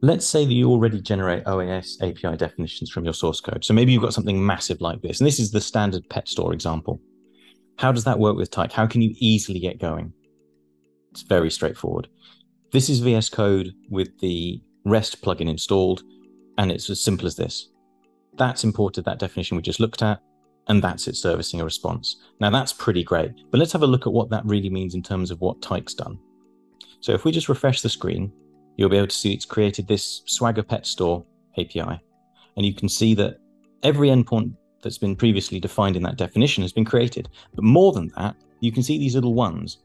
Let's say that you already generate OAS API definitions from your source code. So maybe you've got something massive like this, and this is the standard pet store example. How does that work with Tyk? How can you easily get going? It's very straightforward. This is VS Code with the REST plugin installed, and it's as simple as this. That's imported that definition we just looked at, and that's it servicing a response. Now that's pretty great, but let's have a look at what that really means in terms of what Tyk's done. So if we just refresh the screen, you'll be able to see it's created this Swagger pet store API. And you can see that every endpoint that's been previously defined in that definition has been created. But more than that, you can see these little ones.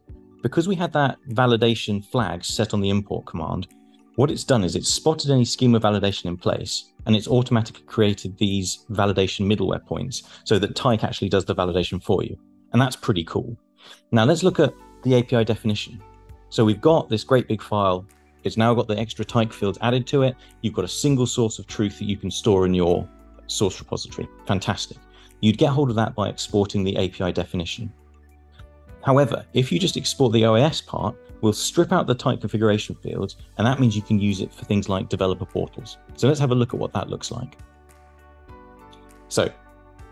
Because we had that validation flag set on the import command, what it's done is it's spotted any schema validation in place, and it's automatically created these validation middleware points so that Tyk actually does the validation for you. And that's pretty cool. Now let's look at the API definition. So we've got this great big file. It's now got the extra Tyk fields added to it. You've got a single source of truth that you can store in your source repository. Fantastic. You'd get hold of that by exporting the API definition. However, if you just export the OAS part, we'll strip out the Tyk configuration fields, and that means you can use it for things like developer portals. So let's have a look at what that looks like. So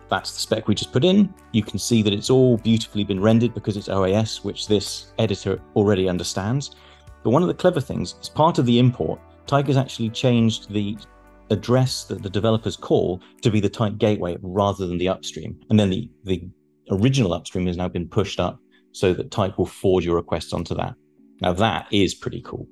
that's the spec we just put in. You can see that it's all beautifully been rendered because it's OAS, which this editor already understands. But one of the clever things is part of the import, Tyk has actually changed the address that the developers call to be the Tyk gateway rather than the upstream. And then the original upstream has now been pushed up so that Tyk will forward your requests onto that. Now that is pretty cool.